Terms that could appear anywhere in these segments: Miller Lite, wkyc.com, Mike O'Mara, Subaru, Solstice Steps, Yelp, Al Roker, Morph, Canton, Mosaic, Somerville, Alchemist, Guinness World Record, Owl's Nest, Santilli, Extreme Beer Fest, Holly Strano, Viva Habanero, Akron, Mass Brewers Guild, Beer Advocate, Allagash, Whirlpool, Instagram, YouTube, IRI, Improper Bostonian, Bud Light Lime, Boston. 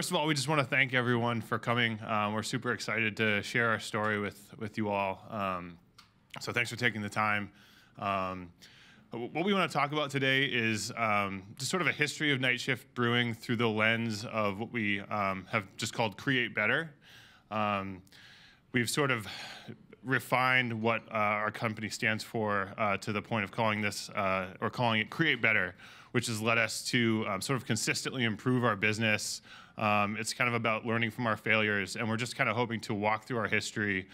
first of all, we just want to thank everyone for coming. We're super excited to share our story with you all. So thanks for taking the time. What we want to talk about today is just sort of a history of Night Shift Brewing through the lens of what we have just called Create Better. We've sort of refined what our company stands for to the point of calling this, or calling it Create Better, which has led us to sort of consistently improve our business. It's kind of about learning from our failures, and we're just kind of hoping to walk through our history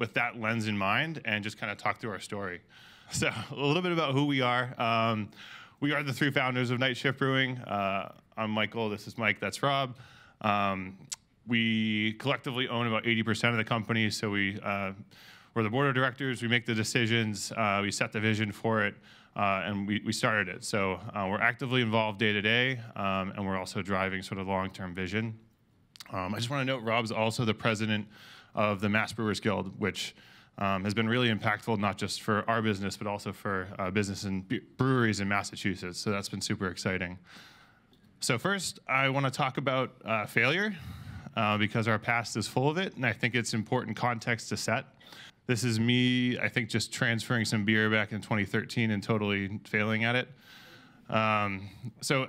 with that lens in mind and just kind of talk through our story. So a little bit about who we are. We are the three founders of Night Shift Brewing. I'm Michael, this is Mike, that's Rob. We collectively own about 80% of the company, so we're the board of directors, we make the decisions, we set the vision for it, and we started it. So we're actively involved day to day, and we're also driving sort of long-term vision. I just wanna note Rob's also the president of the Mass Brewers Guild, which has been really impactful, not just for our business, but also for business and breweries in Massachusetts. So that's been super exciting. So first, I want to talk about failure, because our past is full of it, and I think it's important context to set. This is me, I think, just transferring some beer back in 2013 and totally failing at it. So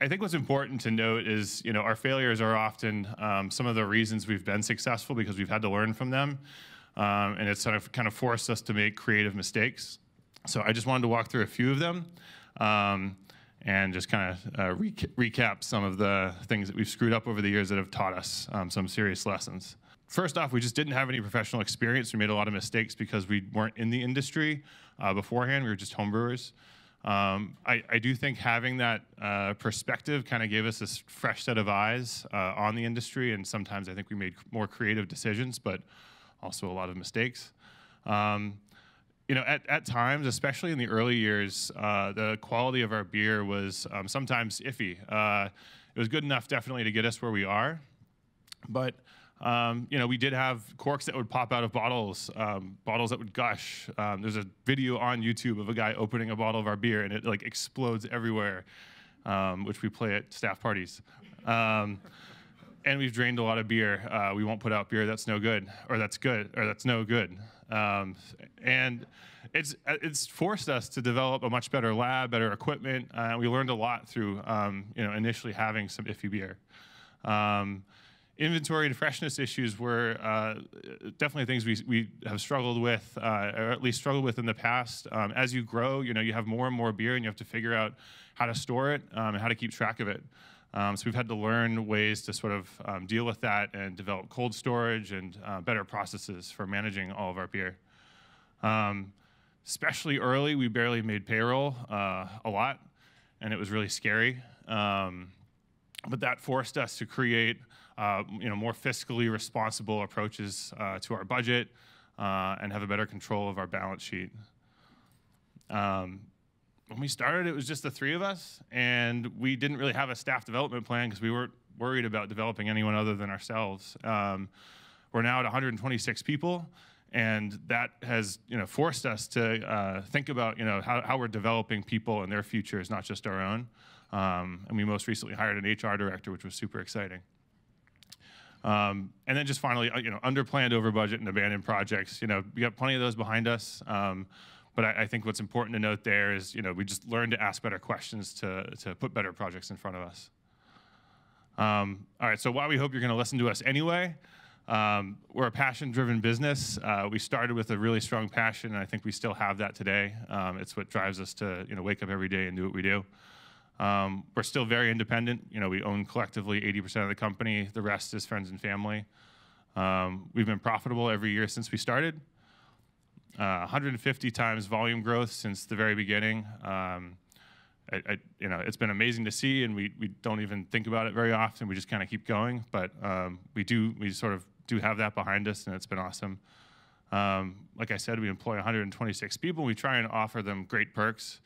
I think what's important to note is, you know, our failures are often some of the reasons we've been successful, because we've had to learn from them. And it's kind of forced us to make creative mistakes. So I just wanted to walk through a few of them and just kind of recap some of the things that we've screwed up over the years that have taught us some serious lessons. First off, we just didn't have any professional experience. We made a lot of mistakes because we weren't in the industry beforehand. We were just homebrewers. I do think having that perspective kind of gave us this fresh set of eyes on the industry, and sometimes I think we made more creative decisions, but also a lot of mistakes. You know, at times, especially in the early years, the quality of our beer was sometimes iffy. It was good enough definitely to get us where we are, but you know, we did have corks that would pop out of bottles, bottles that would gush. There's a video on YouTube of a guy opening a bottle of our beer and it like explodes everywhere, which we play at staff parties. And we've drained a lot of beer. We won't put out beer that's no good, or that's good, or that's no good. And it's forced us to develop a much better lab, better equipment. We learned a lot through you know, initially having some iffy beer. Inventory and freshness issues were definitely things we have struggled with, or at least struggled with in the past. As you grow, you know, you have more and more beer, and you have to figure out how to store it and how to keep track of it. So we've had to learn ways to sort of deal with that and develop cold storage and better processes for managing all of our beer. Especially early, we barely made payroll a lot, and it was really scary. But that forced us to create you know, more fiscally responsible approaches to our budget and have a better control of our balance sheet. When we started, it was just the three of us, and we didn't really have a staff development plan because we weren't worried about developing anyone other than ourselves. We're now at 126 people, and that has, you know, forced us to think about, you know, how we're developing people and their futures, not just our own. And we most recently hired an HR director, which was super exciting. And then just finally, you know, underplanned, over budget, and abandoned projects. You know, we got plenty of those behind us. But I think what's important to note there is, you know, we just learned to ask better questions to put better projects in front of us. All right, so while we hope you're gonna listen to us anyway, we're a passion-driven business. We started with a really strong passion, and I think we still have that today. It's what drives us to, you know, wake up every day and do what we do. We're still very independent. You know, we own collectively 80% of the company. The rest is friends and family. We've been profitable every year since we started. 150 times volume growth since the very beginning. You know, it's been amazing to see, and we don't even think about it very often. We just kind of keep going, but we sort of do have that behind us, and it's been awesome. Like I said, we employ 126 people. We try and offer them great perks.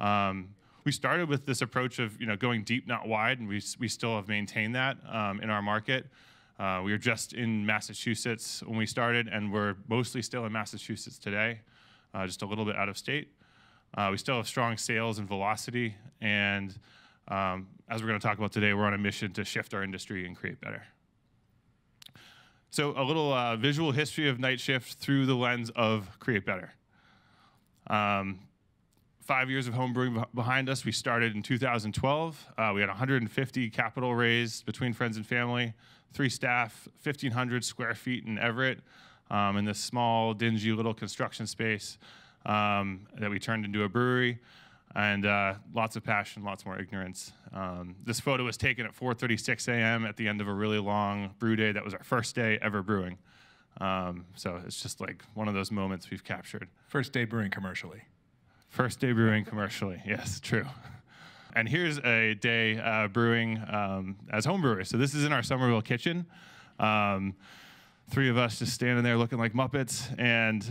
We started with this approach of, you know, going deep, not wide, and we still have maintained that in our market. We were just in Massachusetts when we started, and we're mostly still in Massachusetts today, just a little bit out of state. We still have strong sales and velocity, and As we're going to talk about today, we're on a mission to shift our industry and create better. So a little visual history of Night Shift through the lens of create better. 5 years of home brewing behind us. We started in 2012. We had 150 capital raised between friends and family, 3 staff, 1,500 square feet in Everett, in this small, dingy little construction space that we turned into a brewery, and lots of passion, lots more ignorance. This photo was taken at 4:36 a.m. at the end of a really long brew day. That was our first day ever brewing. So it's just like one of those moments we've captured. First day brewing commercially. First day brewing commercially, yes, true. And here's a day brewing as home brewers. So this is in our Somerville kitchen. 3 of us just standing there looking like Muppets. And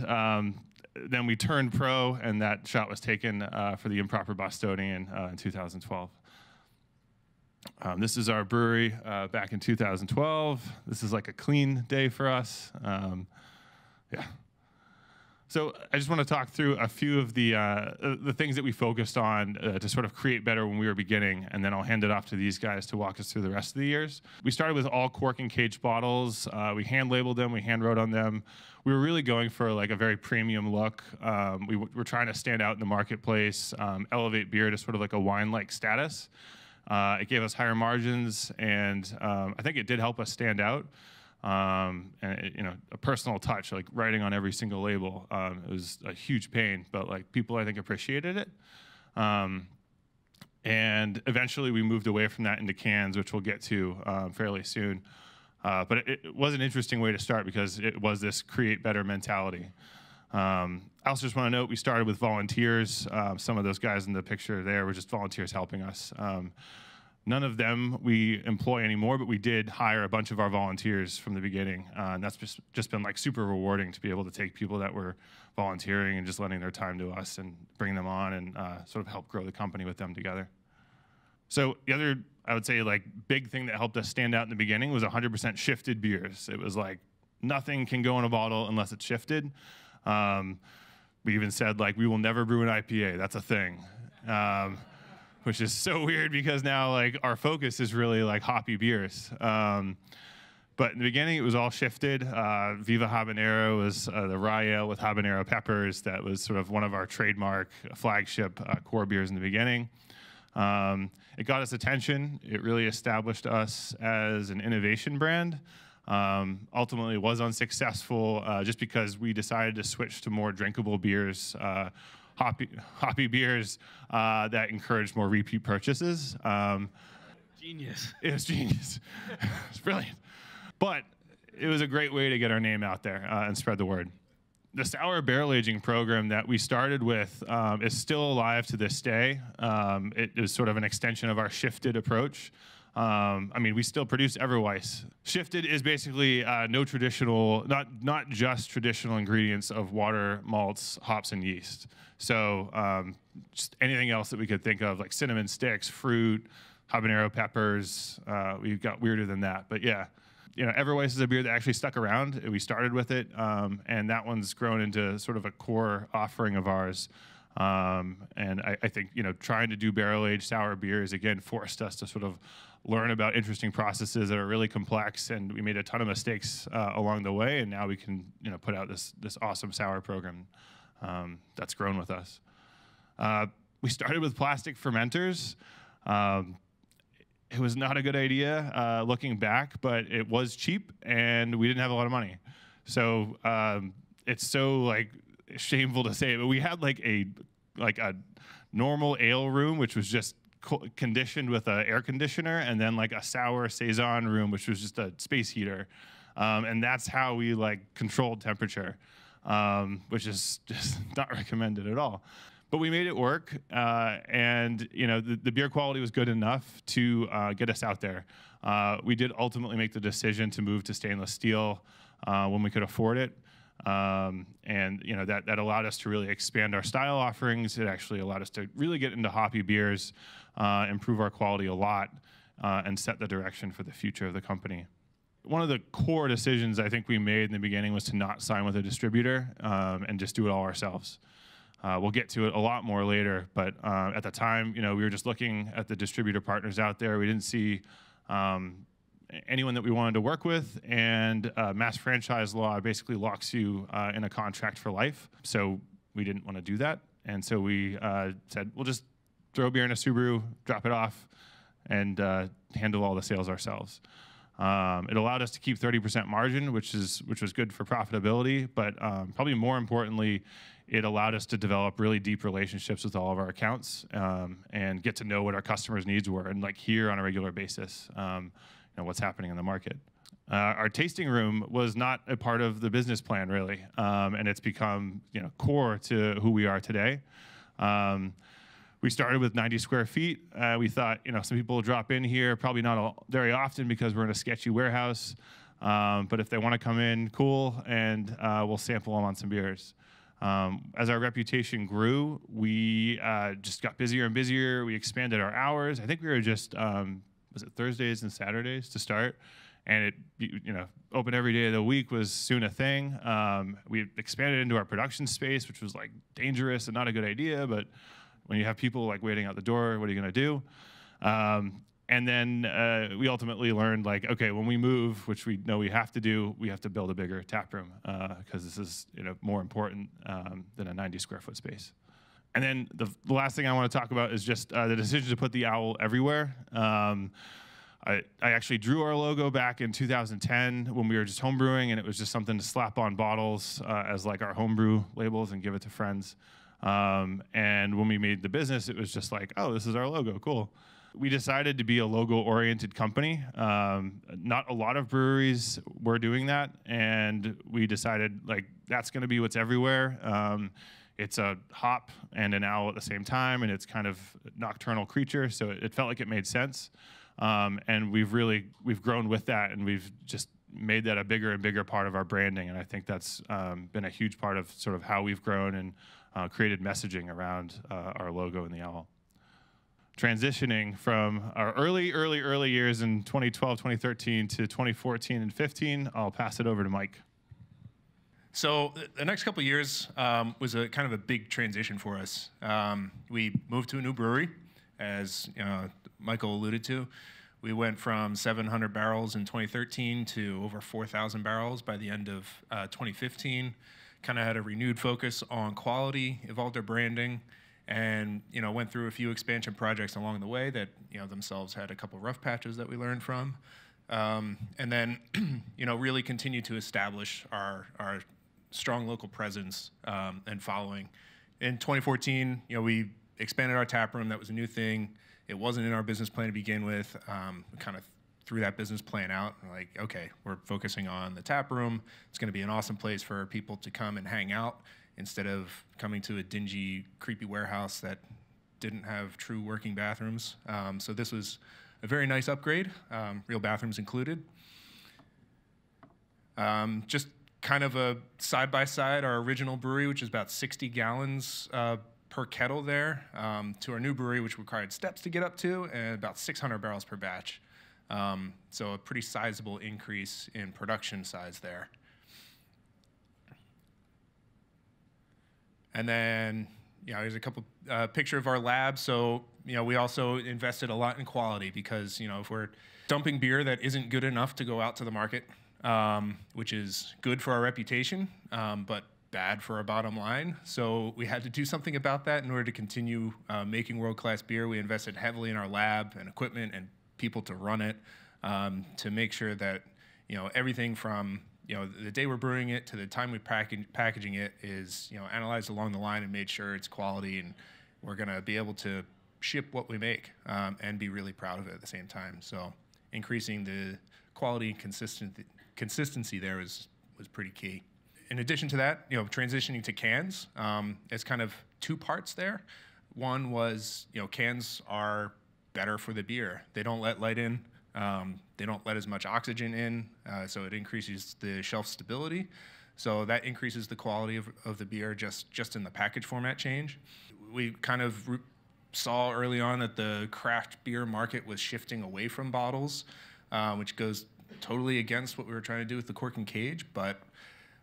then we turned pro, and that shot was taken for the Improper Bostonian in 2012. This is our brewery back in 2012. This is like a clean day for us. Yeah. So I just want to talk through a few of the things that we focused on to sort of create better when we were beginning, and then I'll hand it off to these guys to walk us through the rest of the years. We started with all cork and cage bottles. We hand labeled them, we hand wrote on them. We were really going for like a very premium look. We were trying to stand out in the marketplace, elevate beer to sort of like a wine-like status. It gave us higher margins, and I think it did help us stand out. And you know, a personal touch, like writing on every single label, it was a huge pain, but like people I think appreciated it. And eventually we moved away from that into cans, which we'll get to fairly soon. But it was an interesting way to start because it was this create better mentality. I also just want to note we started with volunteers. Some of those guys in the picture there were just volunteers helping us. None of them we employ anymore, but we did hire a bunch of our volunteers from the beginning. And that's just been like super rewarding to be able to take people that were volunteering and just lending their time to us and bring them on and sort of help grow the company with them together. So the other, I would say, like big thing that helped us stand out in the beginning was 100% shifted beers. It was like nothing can go in a bottle unless it's shifted. We even said like we will never brew an IPA. That's a thing. Which is so weird because now like our focus is really like hoppy beers. But in the beginning, it was all shifted. Viva Habanero was the rye ale with habanero peppers. That was sort of one of our trademark flagship core beers in the beginning. It got us attention. It really established us as an innovation brand. Ultimately, was unsuccessful just because we decided to switch to more drinkable beers, hoppy beers that encouraged more repeat purchases. Genius. It was genius. It's brilliant. But it was a great way to get our name out there and spread the word. The sour barrel aging program that we started with is still alive to this day. It is sort of an extension of our shifted approach. I mean, we still produce Everweiss. Shifted is basically no traditional, not just traditional ingredients of water, malts, hops, and yeast. So just anything else that we could think of, like cinnamon sticks, fruit, habanero peppers. We've got weirder than that, but yeah. You know, Everweiss is a beer that actually stuck around. We started with it, and that one's grown into sort of a core offering of ours. And I think, you know, trying to do barrel-aged sour beers, again, forced us to sort of learn about interesting processes that are really complex, and we made a ton of mistakes along the way, and now we can, you know, put out this awesome sour program that's grown with us. We started with plastic fermenters. It was not a good idea looking back, but it was cheap, and we didn't have a lot of money. So it's so, like, shameful to say, but we had like a normal ale room, which was just conditioned with an air conditioner, and then like a sour saison room, which was just a space heater, and that's how we like controlled temperature, which is just not recommended at all. But we made it work, and you know the beer quality was good enough to get us out there. We did ultimately make the decision to move to stainless steel when we could afford it. And you know that allowed us to really expand our style offerings. It actually allowed us to really get into hoppy beers, improve our quality a lot, and set the direction for the future of the company. One of the core decisions I think we made in the beginning was to not sign with a distributor and just do it all ourselves. We'll get to it a lot more later, but at the time, you know, we were just looking at the distributor partners out there. We didn't see anyone that we wanted to work with, and mass franchise law basically locks you in a contract for life. So we didn't want to do that, and so we said, we'll just throw beer in a Subaru, drop it off, and handle all the sales ourselves. It allowed us to keep 30% margin, which was good for profitability, but probably more importantly, it allowed us to develop really deep relationships with all of our accounts and get to know what our customers' needs were and like hear on a regular basis you know, what's happening in the market. Our tasting room was not a part of the business plan really, and it's become, you know, core to who we are today. We started with 90 square feet. We thought, you know, some people will drop in here, probably not very often because we're in a sketchy warehouse. But if they want to come in, cool, and we'll sample them on some beers. As our reputation grew, we just got busier and busier. We expanded our hours. I think we were just, was it Thursdays and Saturdays to start? And it, you know, open every day of the week was soon a thing. We expanded into our production space, which was like dangerous and not a good idea, but when you have people like waiting out the door, what are you gonna do? And then we ultimately learned, like, okay, when we move, which we know we have to do, we have to build a bigger tap room because this is, you know, more important than a 90 square foot space. And then the last thing I want to talk about is just the decision to put the owl everywhere. I actually drew our logo back in 2010 when we were just homebrewing, and it was just something to slap on bottles as like our homebrew labels and give it to friends. And when we made the business, it was just like, oh, this is our logo, cool. We decided to be a logo-oriented company. Not a lot of breweries were doing that, and we decided, like, that's gonna be what's everywhere. It's a hop and an owl at the same time, and it's kind of a nocturnal creature, so it felt like it made sense. And we've grown with that, and we've just made that a bigger and bigger part of our branding, and I think that's been a huge part of sort of how we've grown and created messaging around our logo and the owl. Transitioning from our early years in 2012, 2013 to 2014 and 15, I'll pass it over to Mike. So the next couple of years was a kind of a big transition for us. We moved to a new brewery, as Michael alluded to. We went from 700 barrels in 2013 to over 4,000 barrels by the end of 2015. Kind of had a renewed focus on quality, evolved our branding, and, you know, went through a few expansion projects along the way that, you know, themselves had a couple rough patches that we learned from, and then, you know, really continued to establish our strong local presence and following. In 2014, you know, we expanded our tap room. That was a new thing. It wasn't in our business plan to begin with. We kind of threw that business plan out and like, okay, we're focusing on the tap room. It's gonna be an awesome place for people to come and hang out instead of coming to a dingy, creepy warehouse that didn't have true working bathrooms. So this was a very nice upgrade, real bathrooms included. Just kind of a side-by-side, our original brewery, which is about 60 gallons per kettle there, to our new brewery, which required steps to get up to, and about 600 barrels per batch. So a pretty sizable increase in production size there. And then, you know, here's a couple picture of our lab. So, you know, we also invested a lot in quality because, you know, if we're dumping beer that isn't good enough to go out to the market, which is good for our reputation, but bad for our bottom line. So we had to do something about that in order to continue making world-class beer. We invested heavily in our lab and equipment and people to run it, to make sure that, you know, everything from, you know, the day we're brewing it to the time we packaging it is, you know, analyzed along the line and made sure it's quality, and we're gonna be able to ship what we make and be really proud of it at the same time. So increasing the quality and consistency there was pretty key. In addition to that, you know, transitioning to cans, it's kind of two parts there. One was, you know, cans are better for the beer. They don't let light in, they don't let as much oxygen in, so it increases the shelf stability. So that increases the quality of the beer just in the package format change. We kind of saw early on that the craft beer market was shifting away from bottles, which goes totally against what we were trying to do with the cork and cage, but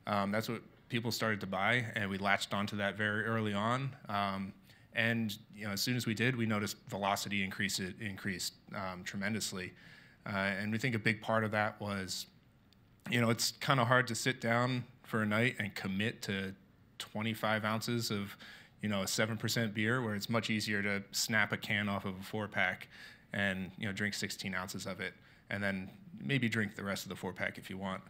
that's what people started to buy, and we latched onto that very early on. And you know, as soon as we did, we noticed velocity increased tremendously. And we think a big part of that was, you know, it's kind of hard to sit down for a night and commit to 25 ounces of, you know, a 7% beer, where it's much easier to snap a can off of a 4-pack and, you know, drink 16 ounces of it, and then maybe drink the rest of the 4-pack if you want.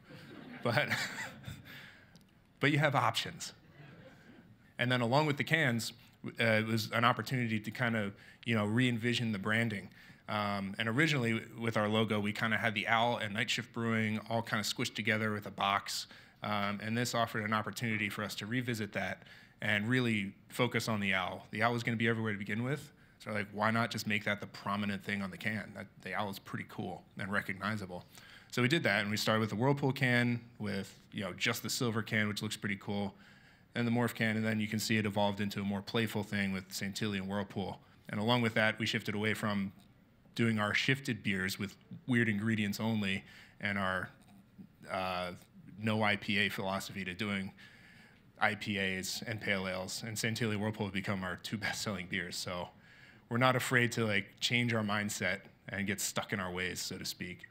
But you have options. And then along with the cans, it was an opportunity to kind of, you know, re-envision the branding. And originally with our logo, we kind of had the owl and Night Shift Brewing all kind of squished together with a box. And this offered an opportunity for us to revisit that and really focus on the owl. The owl was going to be everywhere to begin with. So like, why not just make that the prominent thing on the can? That, the owl is pretty cool and recognizable. So we did that, and we started with the Whirlpool can, with, you know, just the silver can, which looks pretty cool, and the Morph can, and then you can see it evolved into a more playful thing with Santilli and Whirlpool. And along with that, we shifted away from doing our shifted beers with weird ingredients only and our no IPA philosophy to doing IPAs and pale ales. And Santilli Whirlpool have become our two best-selling beers. So we're not afraid to like change our mindset and get stuck in our ways, so to speak.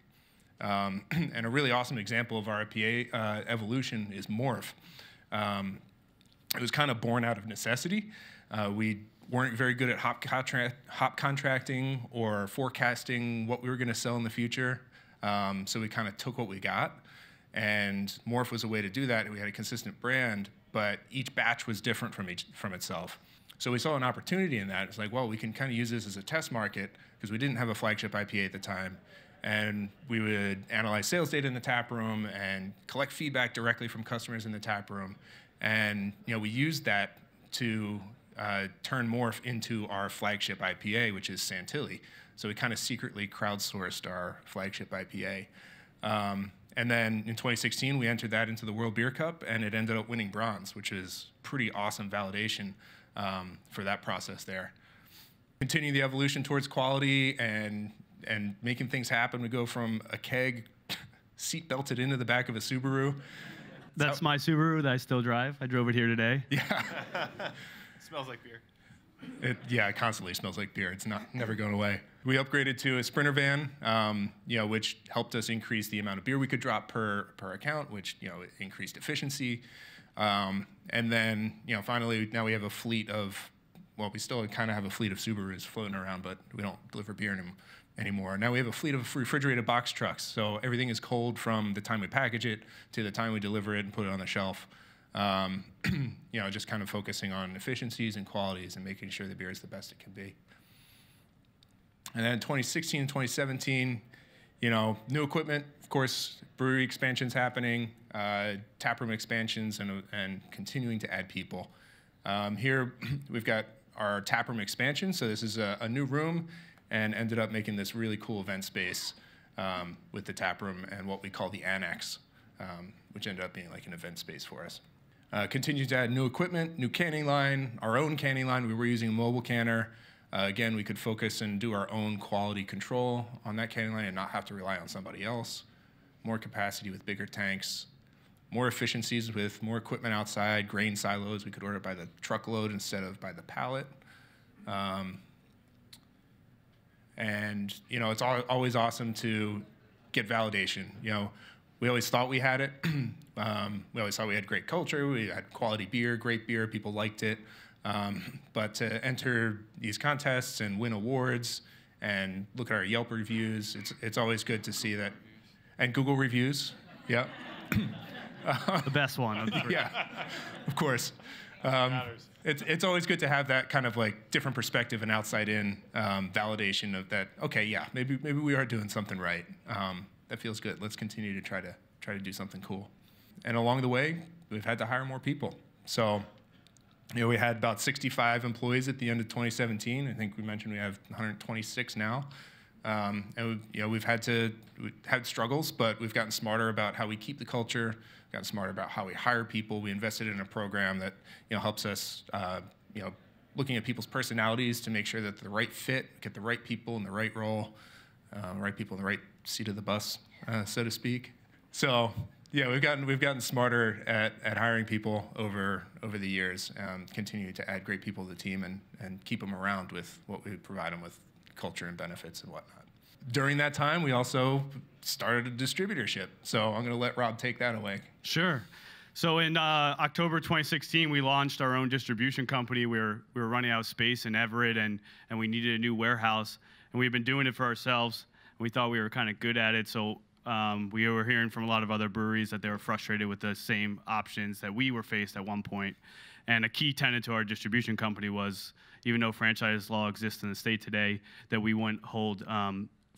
And a really awesome example of our IPA evolution is Morph. It was kind of born out of necessity. We weren't very good at hop contracting or forecasting what we were going to sell in the future. So we kind of took what we got. And Morph was a way to do that. We had a consistent brand, but each batch was different from itself. So we saw an opportunity in that. It's like, well, we can kind of use this as a test market, because we didn't have a flagship IPA at the time. And we would analyze sales data in the tap room and collect feedback directly from customers in the tap room. And you know, we used that to turn Morph into our flagship IPA, which is Santilli. So we kind of secretly crowdsourced our flagship IPA. And then in 2016, we entered that into the World Beer Cup, and it ended up winning bronze, which is pretty awesome validation for that process there. Continuing the evolution towards quality and making things happen. We go from a keg seat belted into the back of a Subaru. That's my Subaru that I still drive. I drove it here today. Yeah. It smells like beer. Yeah, it constantly smells like beer. It's not never going away. We upgraded to a Sprinter van, you know, which helped us increase the amount of beer we could drop per account, which, you know, increased efficiency. And then, you know, finally, now we have a fleet of, well, we still kind of have a fleet of Subarus floating around, but we don't deliver beer anymore. Now we have a fleet of refrigerated box trucks, so everything is cold from the time we package it to the time we deliver it and put it on the shelf. You know, just kind of focusing on efficiencies and qualities and making sure the beer is the best it can be. And then 2016, 2017, you know, new equipment, of course, brewery expansions happening, taproom expansions, and continuing to add people. Here we've got our taproom expansion, so this is a new room, and ended up making this really cool event space with the taproom and what we call the annex, which ended up being like an event space for us. Continued to add new equipment, new canning line, our own canning line. We were using a mobile canner. Again, we could focus and do our own quality control on that canning line and not have to rely on somebody else. More capacity with bigger tanks, more efficiencies with more equipment outside, grain silos. We could order by the truckload instead of by the pallet. And you know, it's always awesome to get validation. You know, we always thought we had it. We always thought we had great culture. We had quality beer, great beer. People liked it. But to enter these contests and win awards and look at our Yelp reviews, it's always good to see that. And Google reviews, yeah. The best one. Yeah, of course. It's always good to have that kind of like different perspective and outside in validation of that. Okay, yeah, maybe we are doing something right. That feels good. Let's continue to try to do something cool. And along the way, we've had to hire more people. So, you know, we had about 65 employees at the end of 2017. I think we mentioned we have 126 now. And we, you know, we've had struggles, but we've gotten smarter about how we keep the culture. Got smarter about how we hire people. We invested in a program that, you know, helps us, you know, looking at people's personalities to make sure that the right fit, get the right people in the right role, right people in the right seat of the bus, so to speak. So Yeah, we've gotten smarter at hiring people over the years. Continue to add great people to the team and keep them around with what we provide them with, culture and benefits and whatnot. During that time, we also started a distributorship. So I'm going to let Rob take that away. Sure. So in October 2016, we launched our own distribution company. We were running out of space in Everett, and we needed a new warehouse. And we've been doing it for ourselves. We thought we were kind of good at it. So we were hearing from a lot of other breweries that they were frustrated with the same options that we were faced at one point. And a key tenet to our distribution company was, even though franchise law exists in the state today, that we wouldn't hold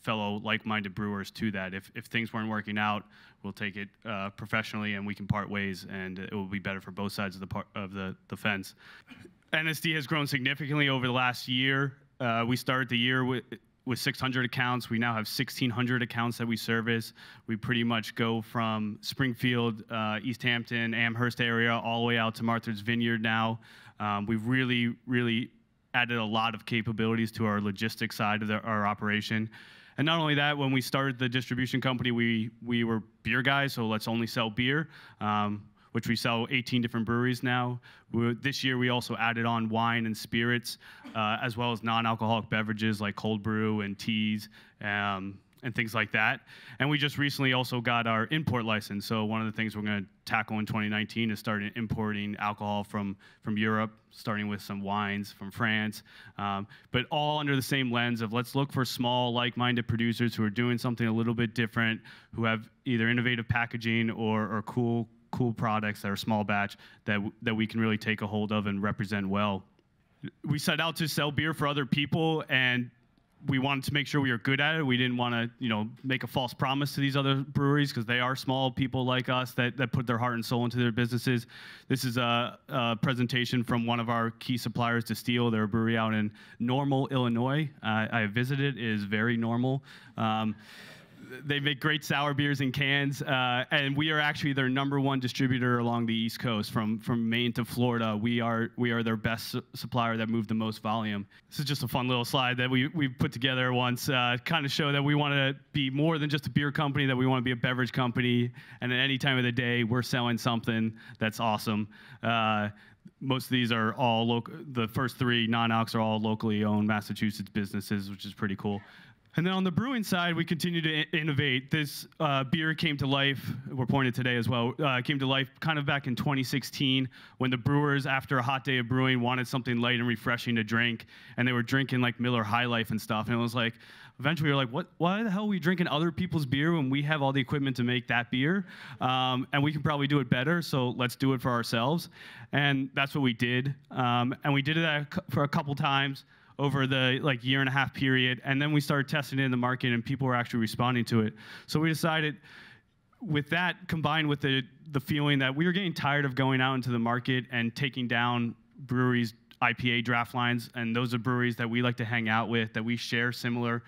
fellow like-minded brewers to that. If things weren't working out, we'll take it professionally, and we can part ways, and it will be better for both sides of the fence. NSD has grown significantly over the last year. We started the year with 600 accounts. We now have 1,600 accounts that we service. We pretty much go from Springfield, East Hampton, Amherst area, all the way out to Martha's Vineyard now. We've really, really added a lot of capabilities to our logistics side of our operation. And not only that, when we started the distribution company, we were beer guys, so let's only sell beer, which we sell 18 different breweries now. This year, we also added on wine and spirits, as well as non-alcoholic beverages like cold brew and teas and things like that. And we just recently also got our import license. So one of the things we're going to tackle in 2019 is starting importing alcohol from Europe, starting with some wines from France, but all under the same lens of let's look for small, like-minded producers who are doing something a little bit different, who have either innovative packaging or cool products that are small batch that we can really take a hold of and represent well. We set out to sell beer for other people, and we wanted to make sure we were good at it. We didn't want to, make a false promise to these other breweries, because they are small people like us that put their heart and soul into their businesses. This is a presentation from one of our key suppliers to Steel. They're a brewery out in Normal, Illinois. I visited. It is very normal. They make great sour beers in cans, and we are actually their #1 distributor along the East Coast, from Maine to Florida. We are their best supplier that moved the most volume. This is just a fun little slide that we put together once, kind of show that we want to be more than just a beer company, that we want to be a beverage company, and at any time of the day, we're selling something that's awesome. Most of these are all local. The first three non-alcs are all locally owned Massachusetts businesses, which is pretty cool. And then on the brewing side, we continue to innovate. This beer came to life, we're pouring it today as well, came to life kind of back in 2016 when the brewers, after a hot day of brewing, wanted something light and refreshing to drink. And they were drinking like Miller High Life and stuff. And it was like, eventually we were like, why the hell are we drinking other people's beer when we have all the equipment to make that beer? And we can probably do it better, so let's do it for ourselves. And that's what we did. And we did that for a couple times over the year-and-a-half period, and then we started testing it in the market, and people were actually responding to it. So we decided, with that combined with the feeling that we were getting tired of going out into the market and taking down breweries' IPA draft lines, and those are breweries that we like to hang out with, that we share similar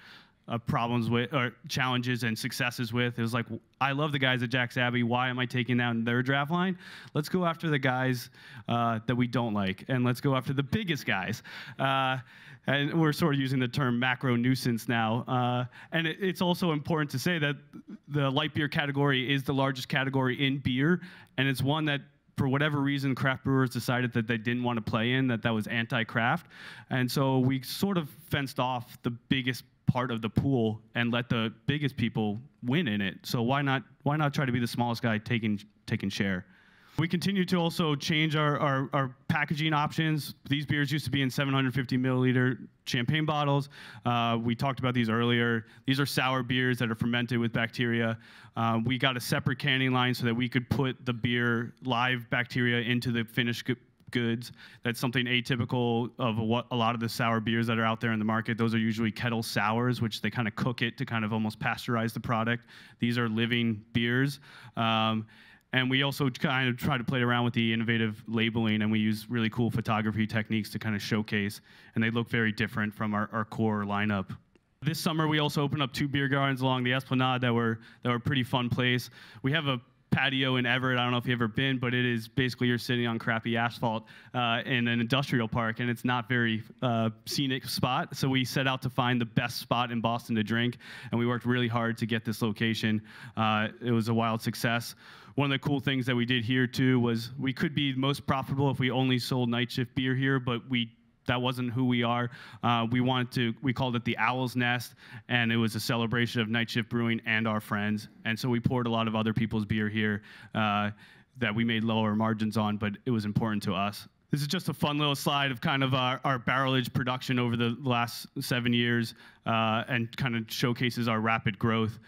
problems with, or challenges and successes with. It was like, I love the guys at Jack's Abbey. Why am I taking down their draft line? Let's go after the guys that we don't like, and let's go after the biggest guys. And we're sort of using the term macro nuisance now. And it's also important to say that the light beer category is the largest category in beer, and it's one that, for whatever reason, craft brewers decided that they didn't want to play in, that was anti-craft. And so we sort of fenced off the biggest part of the pool and let the biggest people win in it. So why not try to be the smallest guy taking share? We continue to also change our packaging options. These beers used to be in 750 milliliter champagne bottles. We talked about these earlier. These are sour beers that are fermented with bacteria. We got a separate canning line so that we could put the beer live bacteria into the finished goods. That's something atypical of what a lot of the sour beers that are out there in the market. Those are usually kettle sours, which they kind of cook it to kind of almost pasteurize the product. These are living beers. And we also kind of try to play around with the innovative labeling, and we use really cool photography techniques to kind of showcase, and they look very different from our core lineup. This summer, we also opened up 2 beer gardens along the Esplanade that were a pretty fun place. We have a patio in Everett. I don't know if you've ever been, but it is basically you're sitting on crappy asphalt in an industrial park, and it's not very scenic spot. So we set out to find the best spot in Boston to drink, and we worked really hard to get this location. It was a wild success. One of the cool things that we did here, too, was we could be most profitable if we only sold night shift beer here, but that wasn't who we are. We called it the Owl's Nest, and it was a celebration of Night Shift Brewing and our friends. And so we poured a lot of other people's beer here that we made lower margins on, but it was important to us. This is just a fun little slide of kind of our barrelage production over the last 7 years and kind of showcases our rapid growth.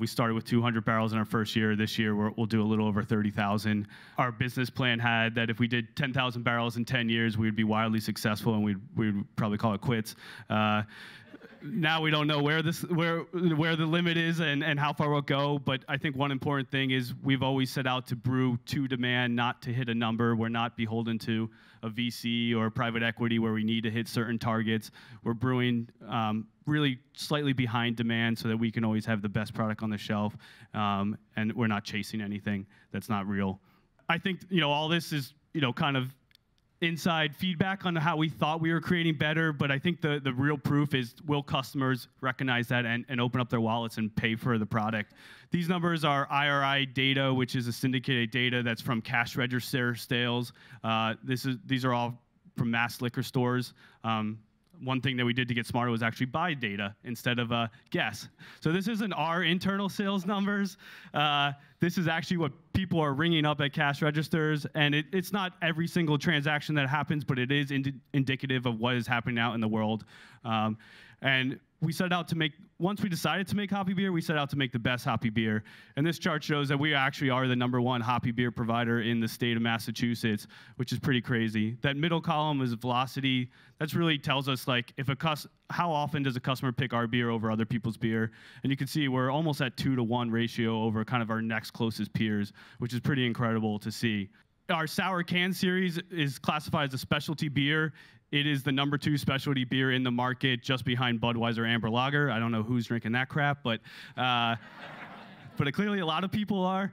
We started with 200 barrels in our first year. This year, we'll do a little over 30,000. Our business plan had that if we did 10,000 barrels in 10 years, we'd be wildly successful, and we'd probably call it quits. Now we don't know where the limit is and how far we'll go, but I think one important thing is we've always set out to brew to demand, not to hit a number. We're not beholden to a VC or private equity where we need to hit certain targets. We're brewing really slightly behind demand so that we can always have the best product on the shelf, and we're not chasing anything that's not real. I think all this is kind of inside feedback on how we thought we were creating better, but I think the real proof is will customers recognize that and open up their wallets and pay for the product. These numbers are IRI data, which is a syndicated data that's from cash register sales. These are all from mass liquor stores. One thing that we did to get smarter was actually buy data instead of guess. So this isn't our internal sales numbers. This is actually what people are ringing up at cash registers. And it's not every single transaction that happens, but it is indicative of what is happening out in the world. And we set out to make, once we decided to make hoppy beer, we set out to make the best hoppy beer. And this chart shows that we actually are the #1 hoppy beer provider in the state of Massachusetts, which is pretty crazy. That middle column is velocity. That really tells us like if how often does a customer pick our beer over other people's beer? And you can see we're almost at 2-to-1 ratio over kind of our next closest peers, which is pretty incredible to see. Our sour can series is classified as a specialty beer. It is the #2 specialty beer in the market, just behind Budweiser Amber Lager. I don't know who's drinking that crap, but but clearly a lot of people are.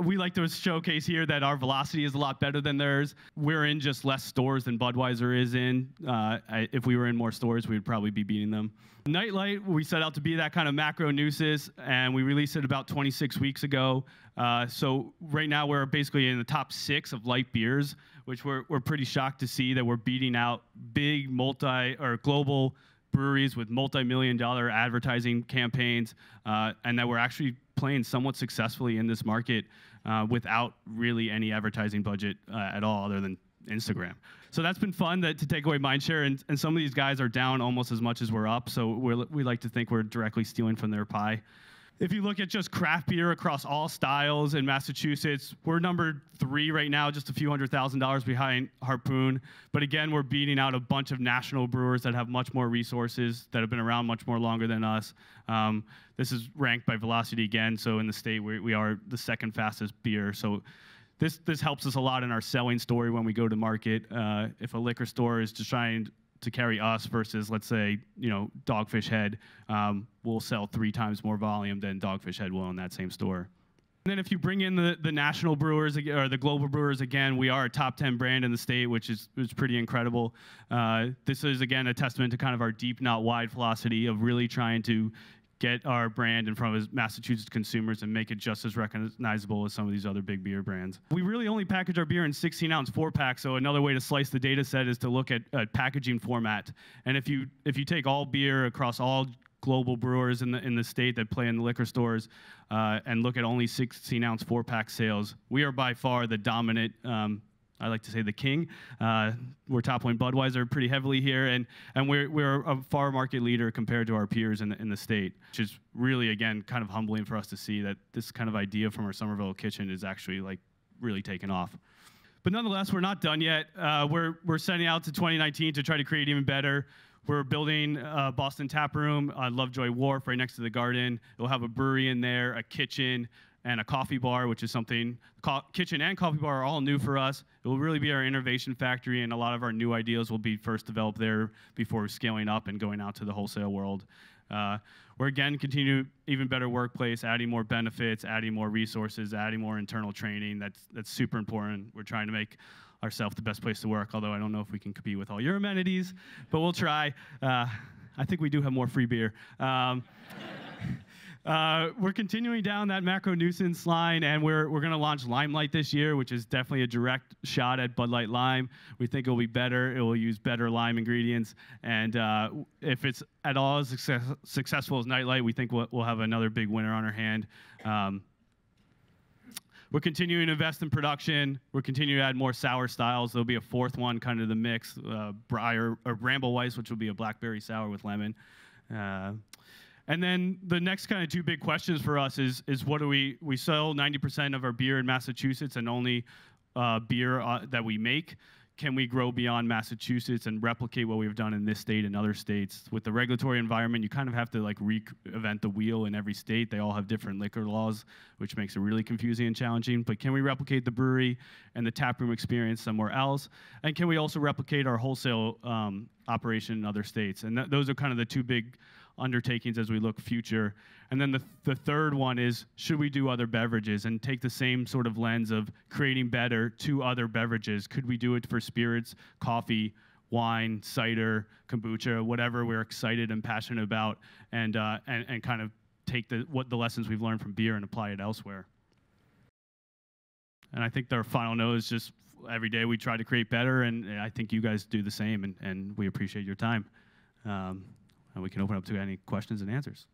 We like to showcase here that our velocity is a lot better than theirs. We're in just less stores than Budweiser is in. If we were in more stores, we'd probably be beating them. Nightlight, we set out to be that kind of macro nuisance, and we released it about 26 weeks ago. So right now, we're basically in the top 6 of light beers, which we're pretty shocked to see that we're beating out big global breweries with multi-million-dollar advertising campaigns, and that we're actually playing somewhat successfully in this market without really any advertising budget at all other than Instagram. So that's been fun to take away mindshare, and some of these guys are down almost as much as we're up, so we like to think we're directly stealing from their pie. If you look at just craft beer across all styles in Massachusetts, we're #3 right now, just a few $100,000 behind Harpoon. But again, we're beating out a bunch of national brewers that have much more resources, that have been around much more longer than us. This is ranked by velocity again, so in the state, we are the 2nd fastest beer. So this helps us a lot in our selling story when we go to market. If a liquor store is just trying to carry us versus, let's say, Dogfish Head will sell 3 times more volume than Dogfish Head will in that same store. And then if you bring in the national brewers or the global brewers, again, we are a top 10 brand in the state, which is pretty incredible. This is, again, a testament to kind of our deep, not wide philosophy of really trying to get our brand in front of Massachusetts consumers and make it just as recognizable as some of these other big beer brands. We really only package our beer in 16-ounce 4-packs, so another way to slice the data set is to look at packaging format. And if you take all beer across all global brewers in the state that play in the liquor stores and look at only 16-ounce 4-pack sales, we are by far the dominant I like to say the king. We're toppling Budweiser pretty heavily here, and we're a far market leader compared to our peers in the state, which is really, again, kind of humbling for us to see that this kind of idea from our Somerville kitchen is actually like really taking off. But nonetheless, we're not done yet. We're setting out to 2019 to try to create even better. We're building a Boston tap room, Lovejoy Wharf right next to the garden. It'll have a brewery in there, a kitchen, and a coffee bar, which is something, kitchen and coffee bar are all new for us. It will really be our innovation factory, and a lot of our new ideas will be first developed there before scaling up and going out to the wholesale world. We're again continue even better workplace, adding more benefits, adding more resources, adding more internal training. That's super important. We're trying to make ourselves the best place to work, although I don't know if we can compete with all your amenities, but we'll try. I think we do have more free beer. We're continuing down that macro nuisance line, and we're going to launch Limelight this year, which is definitely a direct shot at Bud Light Lime. We think it will be better. It will use better lime ingredients, and if it's at all as successful as Nightlight, we think we'll have another big winner on our hand. We're continuing to invest in production. We're continuing to add more sour styles. There'll be a fourth one kind of the mix, Briar or Bramble Weiss, which will be a blackberry sour with lemon. And then the next kind of two big questions for us is what do we sell 90% of our beer in Massachusetts and only beer that we make. Can we grow beyond Massachusetts and replicate what we've done in this state and other states? With the regulatory environment, you kind of have to like reinvent the wheel in every state. They all have different liquor laws, which makes it really confusing and challenging. But can we replicate the brewery and the taproom experience somewhere else? And can we also replicate our wholesale operation in other states? And those are kind of the two big undertakings as we look future. And then the third one is, should we do other beverages and take the same sort of lens of creating better to other beverages? Could we do it for spirits, coffee, wine, cider, kombucha, whatever we're excited and passionate about, and kind of take the lessons we've learned from beer and apply it elsewhere? And I think our final note is just every day we try to create better, and I think you guys do the same, and we appreciate your time. And we can open up to any questions and answers.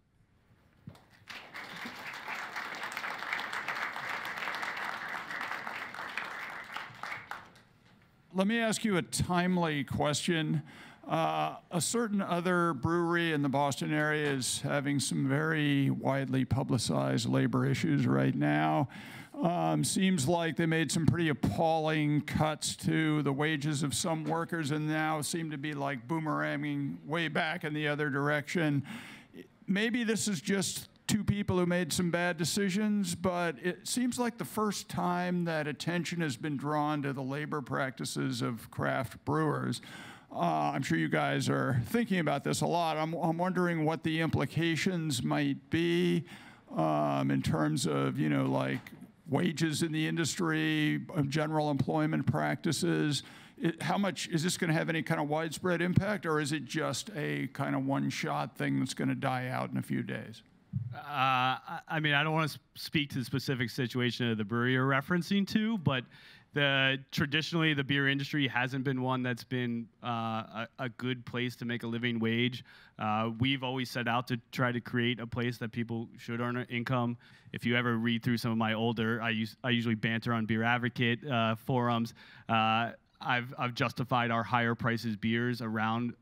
Let me ask you a timely question. A certain other brewery in the Boston area is having some very widely publicized labor issues right now. Seems like they made some pretty appalling cuts to the wages of some workers and now seem to be like boomeranging way back in the other direction. Maybe this is just two people who made some bad decisions, but it seems like the first time that attention has been drawn to the labor practices of craft brewers. I'm sure you guys are thinking about this a lot. I'm wondering what the implications might be in terms of, you know, like wages in the industry, general employment practices. How much is this going to have any kind of widespread impact, or is it just a kind of one-shot thing that's going to die out in a few days? I mean, I don't want to speak to the specific situation of the brewery you're referencing to, but traditionally, the beer industry hasn't been one that's been a good place to make a living wage. We've always set out to try to create a place that people should earn income. If you ever read through some of my older, I usually banter on Beer Advocate forums. I've justified our higher prices beers around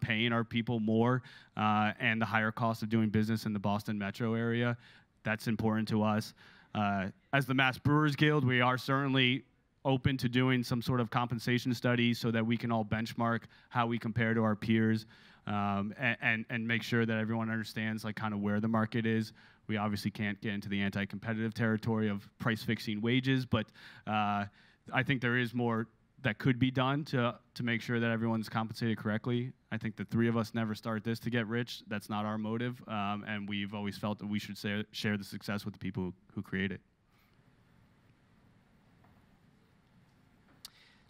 paying our people more and the higher cost of doing business in the Boston metro area. That's important to us. As the Mass Brewers Guild, we are certainly open to doing some sort of compensation study so that we can all benchmark how we compare to our peers and make sure that everyone understands like kind of where the market is. We obviously can't get into the anti-competitive territory of price fixing wages, but I think there is more that could be done to make sure that everyone's compensated correctly. I think the three of us never start this to get rich. That's not our motive, and we've always felt that we should share the success with the people who create it.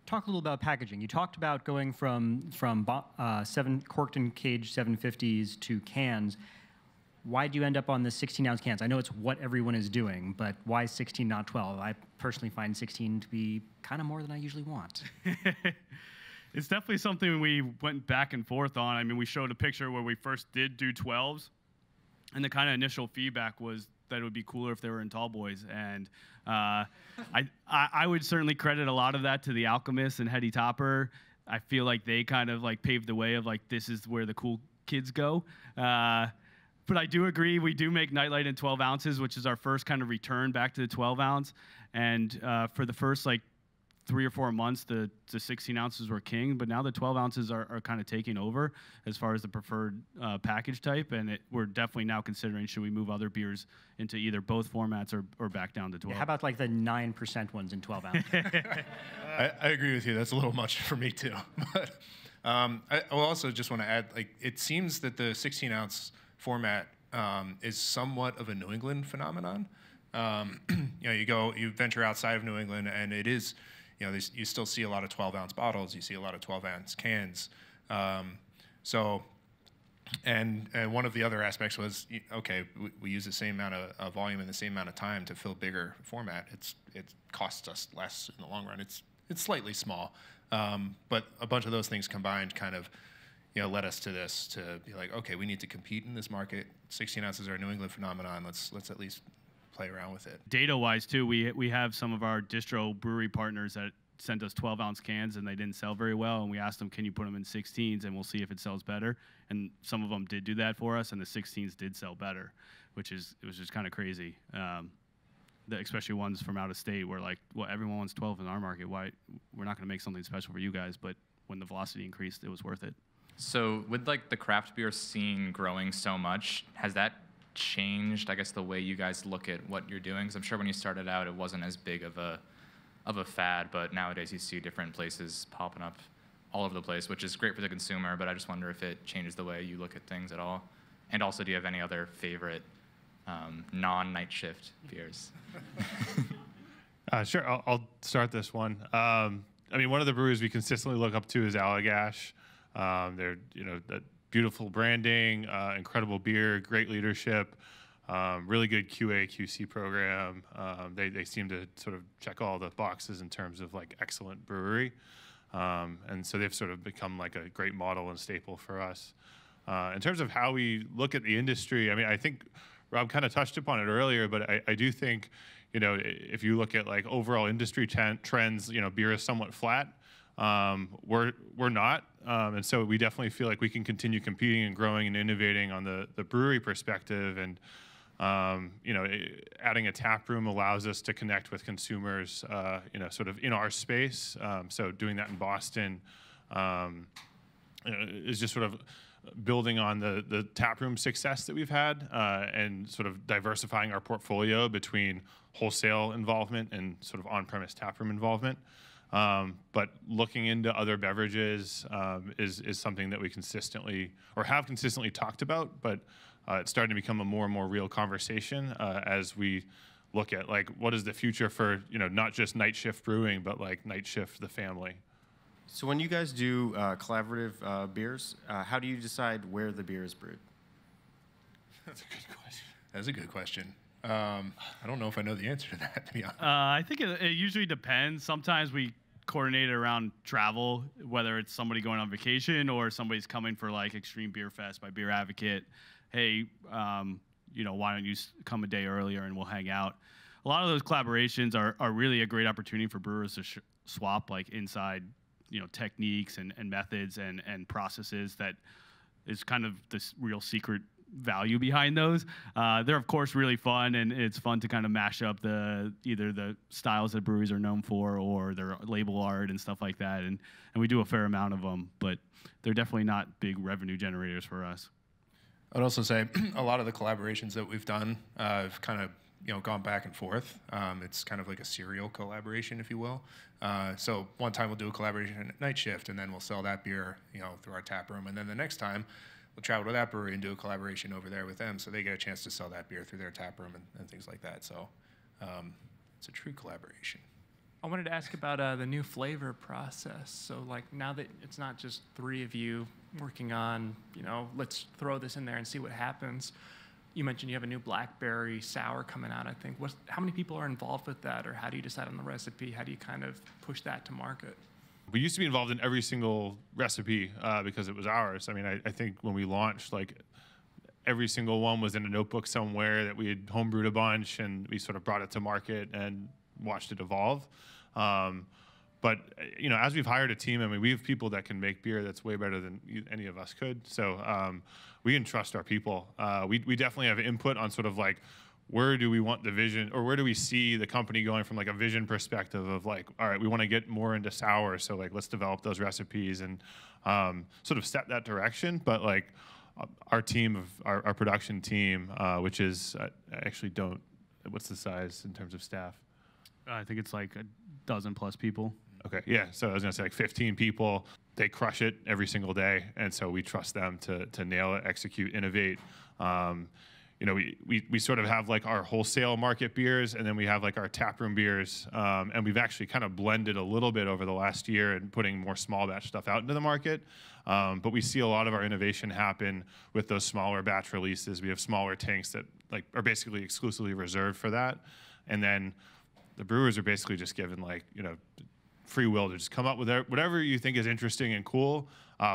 Talk a little about packaging. You talked about going from seven corked and caged 750s to cans. Why do you end up on the 16-ounce cans? I know it's what everyone is doing, but why 16, not 12? I personally find 16 to be kind of more than I usually want. It's definitely something we went back and forth on. I mean, we showed a picture where we first did do 12s, and the kind of initial feedback was that it would be cooler if they were in tall boys. And I would certainly credit a lot of that to the Alchemist and Heady Topper. I feel like they kind of like paved the way of like, this is where the cool kids go. But I do agree, we do make Nightlight in 12 ounces, which is our first kind of return back to the 12 ounce. And for the first like 3 or 4 months, the 16 ounces were king, but now the 12 ounces are kind of taking over as far as the preferred package type, and we're definitely now considering, should we move other beers into either both formats or back down to 12? Yeah, how about like the 9% ones in 12 ounces? I agree with you. That's a little much for me too. But I also just want to add, like, it seems that the 16 ounce format is somewhat of a New England phenomenon. You know, you venture outside of New England, and it is, you know, you still see a lot of 12-ounce bottles. You see a lot of 12-ounce cans. And one of the other aspects was, okay, we use the same amount of volume and the same amount of time to fill bigger format. It costs us less in the long run. It's slightly small, but a bunch of those things combined kind of, you know, led us to this, to be like, okay, we need to compete in this market. 16 ounces are a New England phenomenon. Let's at least play around with it. Data-wise, too, we have some of our distro brewery partners that sent us 12-ounce cans, and they didn't sell very well. And we asked them, can you put them in 16s, and we'll see if it sells better. And some of them did do that for us, and the 16s did sell better, it was just kind of crazy. Especially ones from out of state where, like, well, everyone wants 12 in our market. Why? We're not going to make something special for you guys. But when the velocity increased, it was worth it. So with, like, the craft beer scene growing so much, has that changed, I guess, the way you guys look at what you're doing? Because I'm sure when you started out, it wasn't as big of a fad, but nowadays you see different places popping up all over the place, which is great for the consumer, but I just wonder if it changes the way you look at things at all. And also, do you have any other favorite non-night shift beers? Sure, I'll start this one. I mean, one of the breweries we consistently look up to is Allagash. They're, you know, beautiful branding, incredible beer, great leadership, really good QA, QC program. They seem to sort of check all the boxes in terms of, like, excellent brewery. And so they've sort of become, like, a great model and staple for us. In terms of how we look at the industry, I mean, I think Rob kind of touched upon it earlier, but I do think, you know, if you look at, like, overall industry trends, you know, beer is somewhat flat. We're not, and so we definitely feel like we can continue competing and growing and innovating on the brewery perspective, and you know, adding a tap room allows us to connect with consumers, you know, sort of in our space. So doing that in Boston is just sort of building on the tap room success that we've had, and sort of diversifying our portfolio between wholesale involvement and sort of on-premise tap room involvement. But looking into other beverages is something that we consistently, or have consistently, talked about, but it's starting to become a more and more real conversation as we look at, like, what is the future for, you know, not just night shift brewing, but, like, night shift the family. So when you guys do collaborative beers, how do you decide where the beer is brewed? That's a good question. That's a good question. I don't know if I know the answer to that, to be honest. I think it usually depends. Sometimes we coordinate it around travel, whether it's somebody going on vacation or somebody's coming for, like, Extreme Beer Fest by Beer Advocate. Hey, you know, why don't you come a day earlier and we'll hang out? A lot of those collaborations are really a great opportunity for brewers to swap, like, inside, you know, techniques and methods and processes. That is kind of this real secret value behind those. They're, of course, really fun, and it's fun to kind of mash up either the styles that breweries are known for or their label art and stuff like that, and we do a fair amount of them, but they're definitely not big revenue generators for us. I'd also say a lot of the collaborations that we've done have kind of, you know, gone back and forth. It's kind of like a serial collaboration, if you will. So one time we'll do a collaboration at night shift, and then we'll sell that beer, you know, through our tap room, and then the next time we'll travel to that brewery and do a collaboration over there with them, so they get a chance to sell that beer through their tap room and things like that. So it's a true collaboration. I wanted to ask about the new flavor process. So, like, now that it's not just three of you working on, you know, let's throw this in there and see what happens. You mentioned you have a new blackberry sour coming out, I think. How many people are involved with that, or how do you decide on the recipe? How do you kind of push that to market? We used to be involved in every single recipe because it was ours. I mean, I think when we launched, like, every single one was in a notebook somewhere that we had homebrewed a bunch, and we sort of brought it to market and watched it evolve. But, you know, as we've hired a team, I mean, we have people that can make beer that's way better than any of us could. So we entrust our people. We definitely have input on sort of, like, where do we want the vision, or where do we see the company going from like a vision perspective of like, all right, we want to get more into sour, so like let's develop those recipes and sort of set that direction. But like our team, our production team, which is, I actually don't, what's the size in terms of staff? I think it's like a dozen plus people. Okay, yeah, so I was gonna say like 15 people. They crush it every single day, and so we trust them to nail it, execute, innovate. You know, we sort of have like our wholesale market beers, and then we have like our taproom beers, and we've actually kind of blended a little bit over the last year and putting more small batch stuff out into the market. But we see a lot of our innovation happen with those smaller batch releases. We have smaller tanks that like are basically exclusively reserved for that, and then the brewers are basically just given like, you know, free will to just come up with whatever you think is interesting and cool,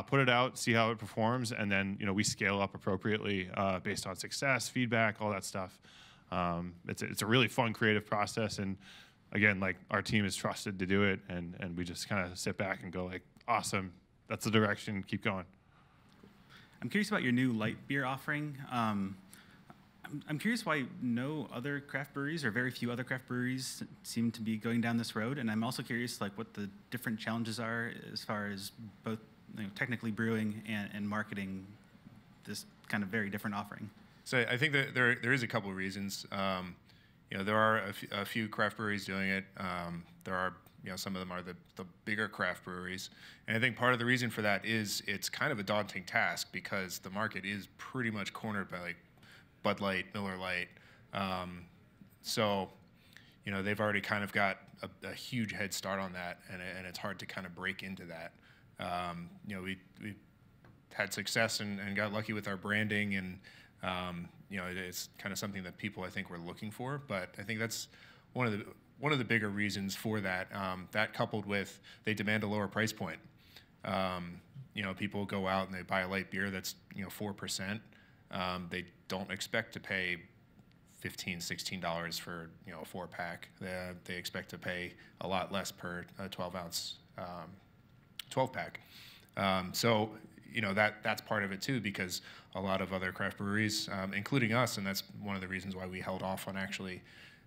put it out, see how it performs, and then, you know, we scale up appropriately based on success, feedback, all that stuff. It's a really fun creative process, and again, like our team is trusted to do it, and we just kind of sit back and go like, awesome, that's the direction, keep going. I'm curious about your new light beer offering. I'm curious why no other craft breweries, or very few other craft breweries, seem to be going down this road. And I'm also curious, like, what the different challenges are as far as both, you know, technically brewing and marketing this kind of very different offering. So I think that there is a couple of reasons. You know, there are a few craft breweries doing it. There are, you know, some of them are the bigger craft breweries. And I think part of the reason for that is it's kind of a daunting task because the market is pretty much cornered by like Bud Light, Miller Lite, so, you know, they've already kind of got a huge head start on that, and it's hard to kind of break into that. You know, we had success and got lucky with our branding, and you know, it's kind of something that people I think were looking for. But I think that's one of the bigger reasons for that. That coupled with they demand a lower price point. You know, people go out and they buy a light beer that's, you know, 4%. They don't expect to pay $15, $16 for, you know, a 4-pack. They expect to pay a lot less per 12-ounce 12-pack. So, you know, that's part of it too, because a lot of other craft breweries, including us, and that's one of the reasons why we held off on actually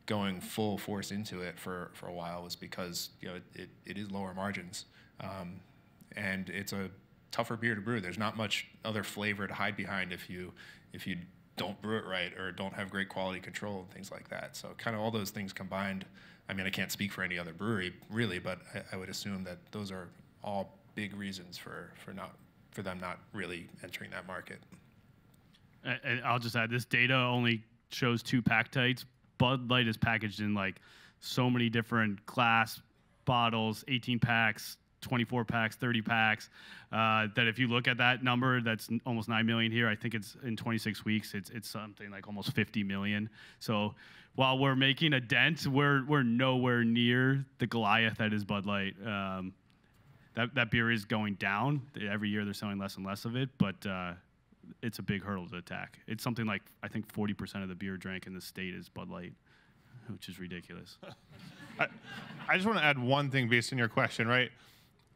going full force into it for a while, was because, you know, it is lower margins, and it's a tougher beer to brew. There's not much other flavor to hide behind if you don't brew it right or don't have great quality control and things like that. So kind of all those things combined. I mean, I can't speak for any other brewery really, but I would assume that those are all big reasons for them not really entering that market. And I'll just add, this data only shows 2 pack types. Bud Light is packaged in like so many different glass bottles, 18 packs, 24 packs, 30 packs, that if you look at that number, that's almost 9 million here. I think it's in 26 weeks, it's something like almost 50 million. So while we're making a dent, we're nowhere near the Goliath that is Bud Light. That beer is going down. Every year they're selling less and less of it, but it's a big hurdle to attack. It's something like, I think 40% of the beer drank in the state is Bud Light, which is ridiculous. I just want to add one thing based on your question, right?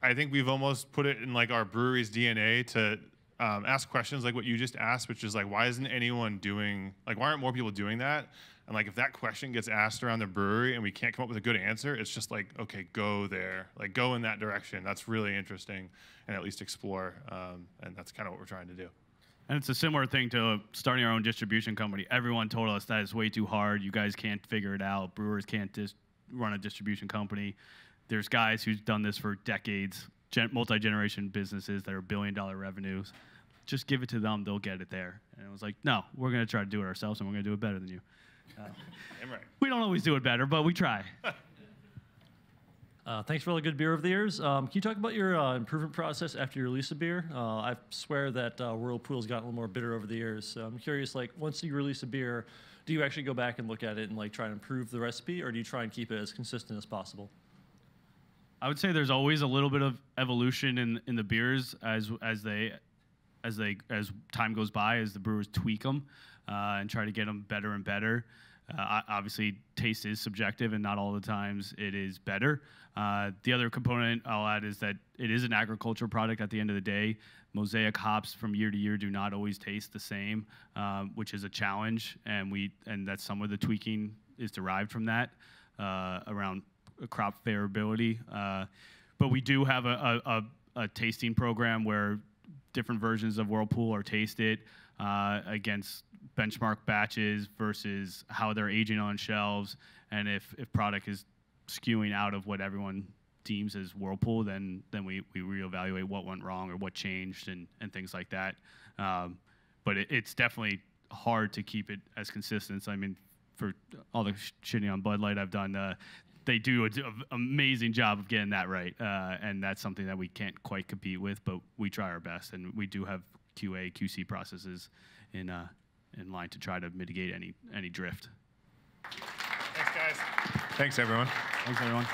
I think we've almost put it in like our brewery's DNA to ask questions like what you just asked, which is like, why isn't anyone doing, like, why aren't more people doing that? And like, if that question gets asked around the brewery and we can't come up with a good answer, it's just like, okay, go there, like go in that direction. That's really interesting, and at least explore. And that's kind of what we're trying to do. And it's a similar thing to starting our own distribution company. Everyone told us that is way too hard. You guys can't figure it out. Brewers can't just run a distribution company. There's guys who've done this for decades, multi-generation businesses that are billion-dollar revenues. Just give it to them; they'll get it there. And it was like, no, we're going to try to do it ourselves, and we're going to do it better than you. Damn right. We don't always do it better, but we try. Thanks for all the good beer over the years. Can you talk about your improvement process after you release a beer? I swear that Whirlpool's gotten a little more bitter over the years. So I'm curious, like, once you release a beer, do you actually go back and look at it and like try and improve the recipe, or do you try and keep it as consistent as possible? I would say there's always a little bit of evolution in the beers as time goes by, as the brewers tweak them and try to get them better and better. Obviously, taste is subjective, and not all the times it is better. The other component I'll add is that it is an agricultural product at the end of the day. Mosaic hops from year to year do not always taste the same, which is a challenge, and that's some of the tweaking is derived from that around crop variability. But we do have a tasting program where different versions of Whirlpool are tasted against benchmark batches versus how they're aging on shelves. And if product is skewing out of what everyone deems as Whirlpool, then we reevaluate what went wrong or what changed and things like that. But it's definitely hard to keep it as consistent. I mean, for all the shitting on Bud Light I've done, they do an amazing job of getting that right. And that's something that we can't quite compete with, but we try our best. And we do have QA, QC processes in line to try to mitigate any drift. Thanks, guys. Thanks, everyone. Thanks, everyone.